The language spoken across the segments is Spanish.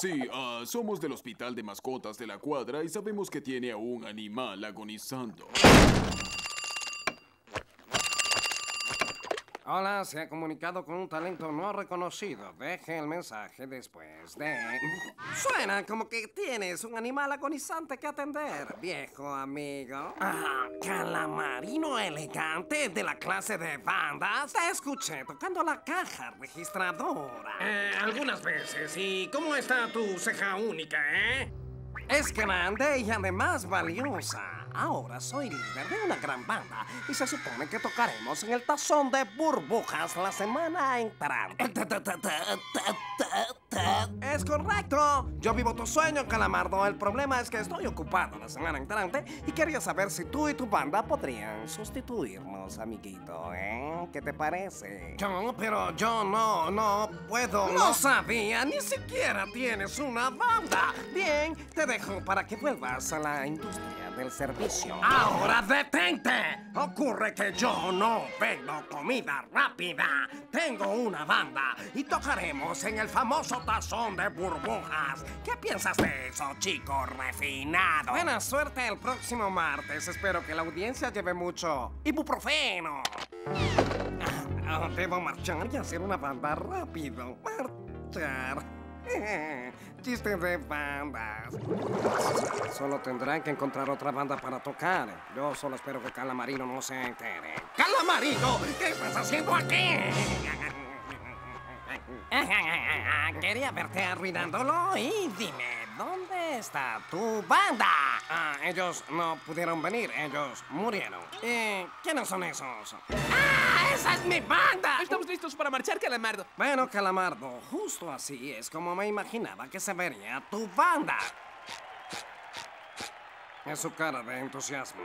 Sí, somos del Hospital de Mascotas de la Cuadra y sabemos que tiene a un animal agonizando. Hola, se ha comunicado con un talento no reconocido. Deje el mensaje después de... Suena como que tienes un animal agonizante que atender, viejo amigo. Ah, calamarino elegante de la clase de bandas. Te escuché tocando la caja registradora. Algunas veces. ¿Y cómo está tu ceja única, Es grande y además valiosa. Ahora soy líder de una gran banda y se supone que tocaremos en el Tazón de Burbujas la semana entrante. Es correcto. Yo vivo tu sueño, Calamardo. El problema es que estoy ocupado la semana entrante y quería saber si tú y tu banda podrían sustituirnos, amiguito, ¿Qué te parece? Pero yo no puedo. No sabía, ni siquiera tienes una banda. Bien, te dejo para que vuelvas a la industria del servicio. ¡Ahora detente! Ocurre que yo no vendo comida rápida. Tengo una banda y tocaremos en el famoso Tazón de Burbujas. ¿Qué piensas de eso, chico refinado? Buena suerte el próximo martes. Espero que la audiencia lleve mucho ibuprofeno. Debo marchar y hacer una banda rápido. Marchar. Chiste de bandas. Solo tendrán que encontrar otra banda para tocar. Yo solo espero que Calamarino no se entere. ¡Calamarino! ¿Qué estás haciendo aquí? Quería verte arruinándolo y dime, ¿dónde está tu banda? Ah, ellos no pudieron venir, ellos murieron. ¿Quiénes son esos? ¡Ah, esa es mi banda! Estamos listos para marchar, Calamardo. Bueno, Calamardo, justo así es como me imaginaba que se vería tu banda. Es su cara de entusiasmo.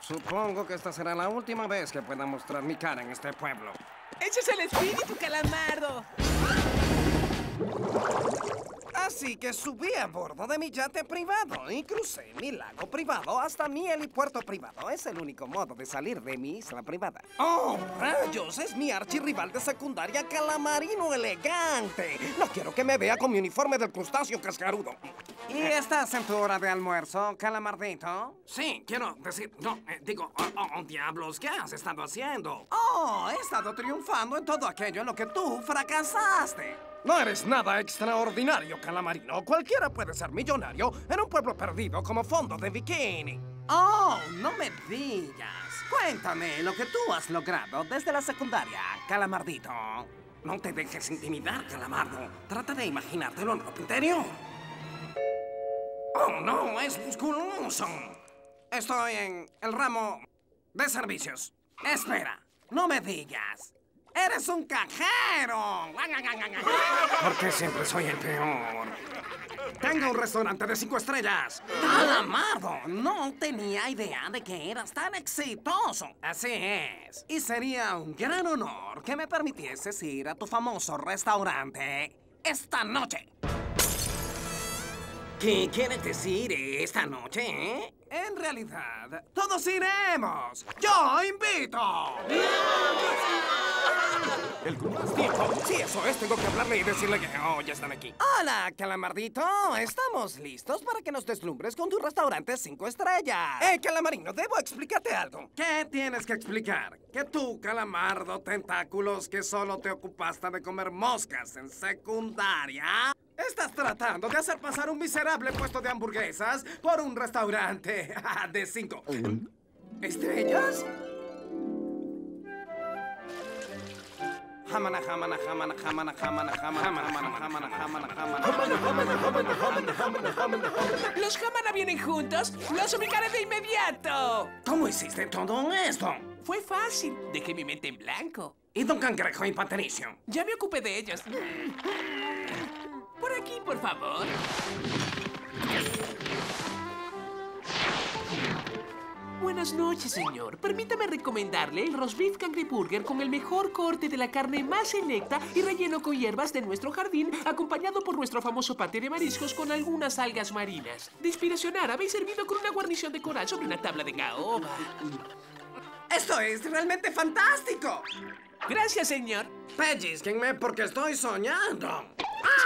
Supongo que esta será la última vez que pueda mostrar mi cara en este pueblo. ¡Ese es el espíritu, Calamardo! Así que subí a bordo de mi yate privado y crucé mi lago privado hasta mi helipuerto privado. Es el único modo de salir de mi isla privada. ¡Oh, rayos! Es mi archirrival de secundaria, Calamarino Elegante. No quiero que me vea con mi uniforme del Crustáceo cascarudo. ¿Y estás en tu hora de almuerzo, Calamardito? Sí, quiero decir... No, digo... Oh, diablos, ¿qué has estado haciendo? Oh, he estado triunfando en todo aquello en lo que tú fracasaste. No eres nada extraordinario, Calamarino. Cualquiera puede ser millonario en un pueblo perdido como Fondo de Bikini. Oh, no me digas. Cuéntame lo que tú has logrado desde la secundaria, Calamardito. No te dejes intimidar, Calamardo. Trata de imaginártelo en ropa interior. Oh, no, es musculoso. Estoy en el ramo de servicios. Espera, no me digas. ¡Eres un cajero! ¿Por qué siempre soy el peor? Tengo un restaurante de 5 estrellas. ¡Calamardo! No tenía idea de que eras tan exitoso. Así es. Y sería un gran honor que me permitieses ir a tu famoso restaurante esta noche. ¿Qué quieres decir esta noche, En realidad, todos iremos. ¡Yo invito! El Crustáceo. Sí, eso es. Tengo que hablarle y decirle que... Oh, ya están aquí. Hola, Calamardito. Estamos listos para que nos deslumbres con tu restaurante 5 estrellas. Calamarino, debo explicarte algo. ¿Qué tienes que explicar? Que tú, Calamardo, tentáculos, que solo te ocupaste de comer moscas en secundaria... Estás tratando de hacer pasar un miserable puesto de hamburguesas por un restaurante de 5 estrellas. Los jamana vienen juntos, los ubicaré de inmediato. ¿Cómo hiciste todo esto? Fue fácil, dejé mi mente en blanco. ¿Y Don Cangrejo y Patricio? Ya me ocupé de ellos. Por aquí, por favor. Buenas noches, señor. Permítame recomendarle el roast beef cangreburger con el mejor corte de la carne más selecta y relleno con hierbas de nuestro jardín, acompañado por nuestro famoso paté de mariscos con algunas algas marinas. De inspiración árabe y servido con una guarnición de coral sobre una tabla de caoba. ¡Esto es realmente fantástico! Gracias, señor. Pellizquenme porque estoy soñando.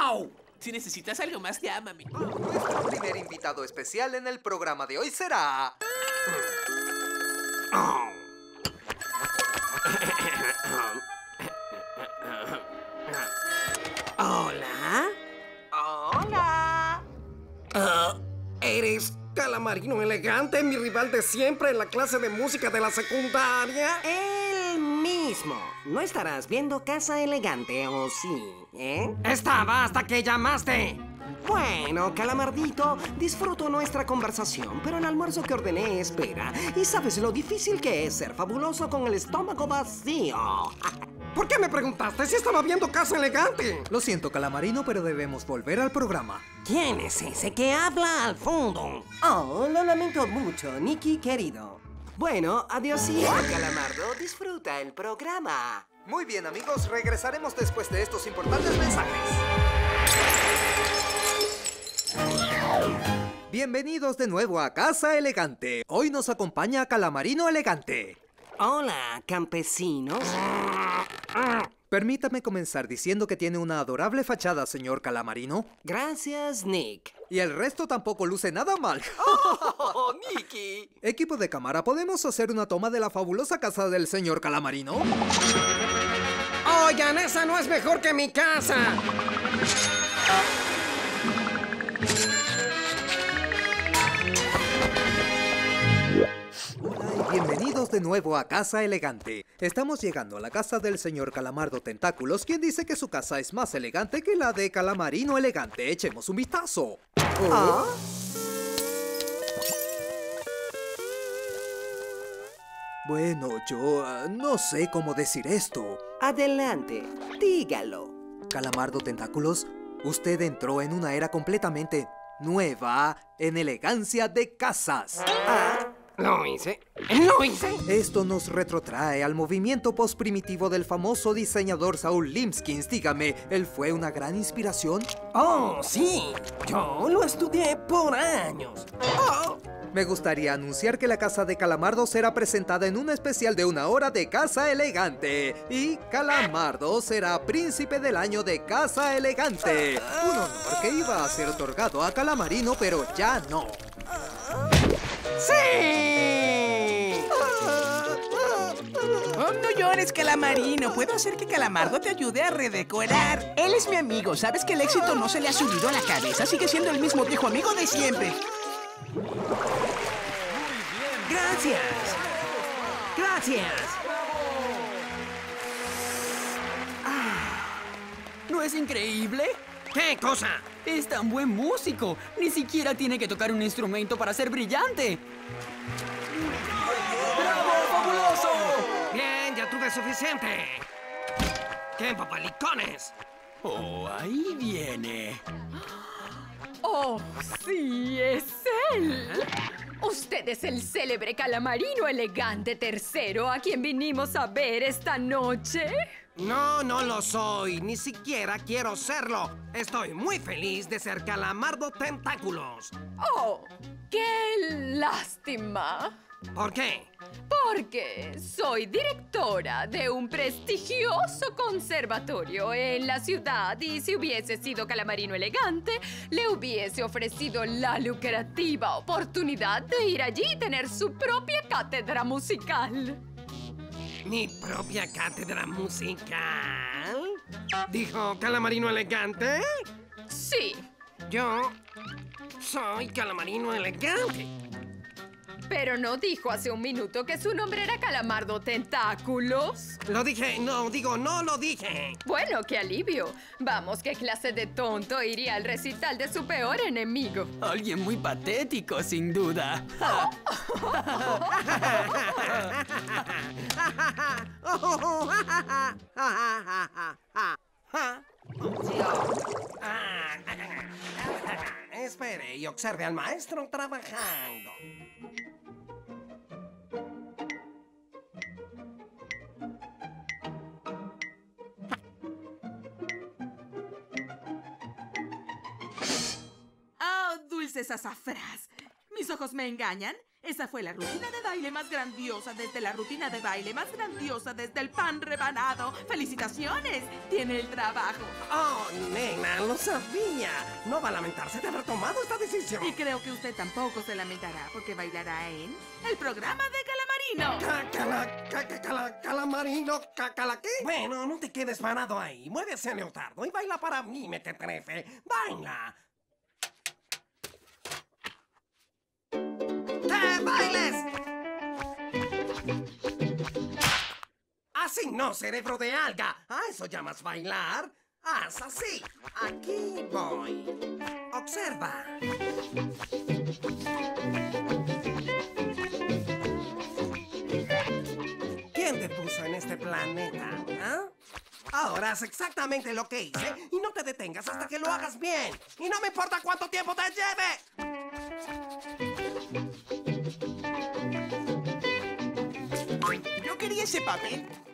¡Au! Si necesitas algo más, llámame. Nuestro primer invitado especial en el programa de hoy será... Hola. Hola. ¿Eres Calamardo Elegante, mi rival de siempre en la clase de música de la secundaria? El mismo. No estarás viendo Casa Elegante, ¿o sí? ¿Eh? Estaba hasta que llamaste. Bueno, Calamardito, disfruto nuestra conversación, pero el almuerzo que ordené espera. Y sabes lo difícil que es ser fabuloso con el estómago vacío. ¿Por qué me preguntaste si estaba viendo Casa Elegante? Lo siento, Calamarino, pero debemos volver al programa. ¿Quién es ese que habla al fondo? Oh, lo lamento mucho, Nicky querido. Bueno, adiósito, Calamardo. Disfruta el programa. Muy bien, amigos. Regresaremos después de estos importantes mensajes. Bienvenidos de nuevo a Casa Elegante. Hoy nos acompaña Calamardo Elegante. Hola, campesinos. Permítame comenzar diciendo que tiene una adorable fachada, señor Calamardo. Gracias, Nick. Y el resto tampoco luce nada mal. ¡Oh, Nicky! Equipo de cámara, ¿podemos hacer una toma de la fabulosa casa del señor Calamardo? ¡Oigan, esa no es mejor que mi casa! Bienvenidos de nuevo a Casa Elegante. Estamos llegando a la casa del señor Calamardo Tentáculos, quien dice que su casa es más elegante que la de Calamardo Elegante. Echemos un vistazo. ¿Ah? Bueno, yo no sé cómo decir esto. Adelante, dígalo. Calamardo Tentáculos, usted entró en una era completamente nueva en elegancia de casas. ¿Ah? ¡Lo hice! ¡Lo hice! Esto nos retrotrae al movimiento postprimitivo del famoso diseñador Saul Limskins. Dígame, ¿él fue una gran inspiración? ¡Oh, sí! Yo lo estudié por años. ¡Oh! Me gustaría anunciar que la casa de Calamardo será presentada en un especial de 1 hora de Casa Elegante. Y Calamardo será príncipe del año de Casa Elegante. Un honor que iba a ser otorgado a Calamardo, pero ya no. ¡Sí! Oh, no llores, Calamardo. Puedo hacer que Calamardo te ayude a redecorar. Él es mi amigo. Sabes que el éxito no se le ha subido a la cabeza. Sigue siendo el mismo viejo amigo de siempre. Muy bien. ¡Gracias! ¡Gracias! Ah, ¿no es increíble? ¿Qué cosa? Es tan buen músico. Ni siquiera tiene que tocar un instrumento para ser brillante. ¡Bravo, fabuloso! Bien, ya tuve suficiente. ¡Qué papalicones! Oh, ahí viene. ¡Oh, sí, es él! Usted es el célebre Calamardo Elegante tercero a quien vinimos a ver esta noche. No, no lo soy. Ni siquiera quiero serlo. Estoy muy feliz de ser Calamardo Tentáculos. ¡Oh! ¡Qué lástima! ¿Por qué? Porque soy directora de un prestigioso conservatorio en la ciudad y si hubiese sido Calamardo Elegante, le hubiese ofrecido la lucrativa oportunidad de ir allí y tener su propia cátedra musical. ¿Mi propia cátedra musical? ¿Dijo Calamardo Elegante? Sí. Yo soy Calamardo Elegante. Pero no dijo hace un minuto que su nombre era Calamardo Tentáculos. Lo dije, no, digo, no lo dije. Bueno, qué alivio. Vamos, qué clase de tonto iría al recital de su peor enemigo. Alguien muy patético, sin duda. Espere y observe al maestro trabajando. ¡Oh, dulces azafrás! ¿Mis ojos me engañan? Esa fue la rutina de baile más grandiosa desde el pan rebanado. ¡Felicitaciones! Tiene el trabajo. Oh, nena, lo sabía. No va a lamentarse de haber tomado esta decisión. Y creo que usted tampoco se lamentará, porque bailará en el programa de Calamarino. ¿Calamarino? ¿Qué? Bueno, no te quedes parado ahí. Muévese, leotardo, y baila para mí, mequetrefe. ¡Baila! ¡Que bailes! Así no, cerebro de alga. ¿A eso llamas bailar? Haz así. Aquí voy. Observa. ¿Quién te puso en este planeta? ¿Eh? Ahora haz exactamente lo que hice y no te detengas hasta que lo hagas bien. Y no me importa cuánto tiempo te lleve. Ese papel.